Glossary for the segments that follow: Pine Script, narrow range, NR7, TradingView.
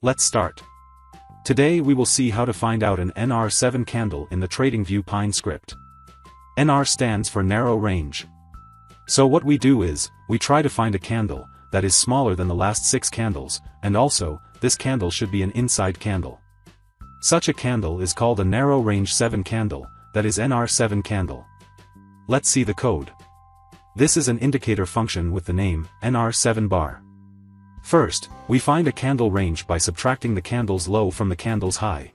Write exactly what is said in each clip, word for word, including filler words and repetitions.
Let's start. Today we will see how to find out an N R seven candle in the TradingView Pine Script. N R stands for narrow range. So what we do is, we try to find a candle that is smaller than the last six candles, and also, this candle should be an inside candle. Such a candle is called a narrow range seven candle, that is N R seven candle. Let's see the code. This is an indicator function with the name, N R seven bar. First, we find a candle range by subtracting the candle's low from the candle's high.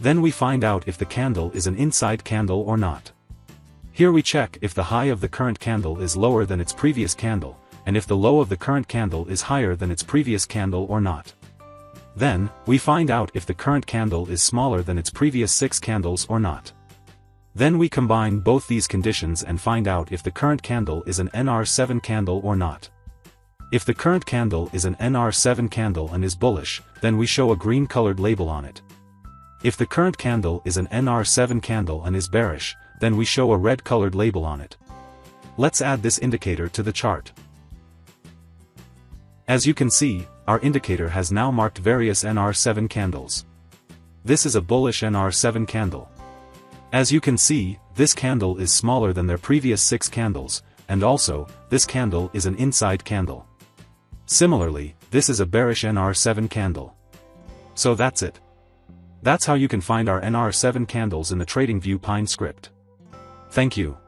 Then we find out if the candle is an inside candle or not. Here we check if the high of the current candle is lower than its previous candle, and if the low of the current candle is higher than its previous candle or not. Then, we find out if the current candle is smaller than its previous six candles or not. Then we combine both these conditions and find out if the current candle is an N R seven candle or not. If the current candle is an N R seven candle and is bullish, then we show a green-colored label on it. If the current candle is an N R seven candle and is bearish, then we show a red-colored label on it. Let's add this indicator to the chart. As you can see, our indicator has now marked various N R seven candles. This is a bullish N R seven candle. As you can see, this candle is smaller than their previous six candles, and also, this candle is an inside candle. Similarly, this is a bearish N R seven candle. So that's it. That's how you can find our N R seven candles in the TradingView Pine Script. Thank you.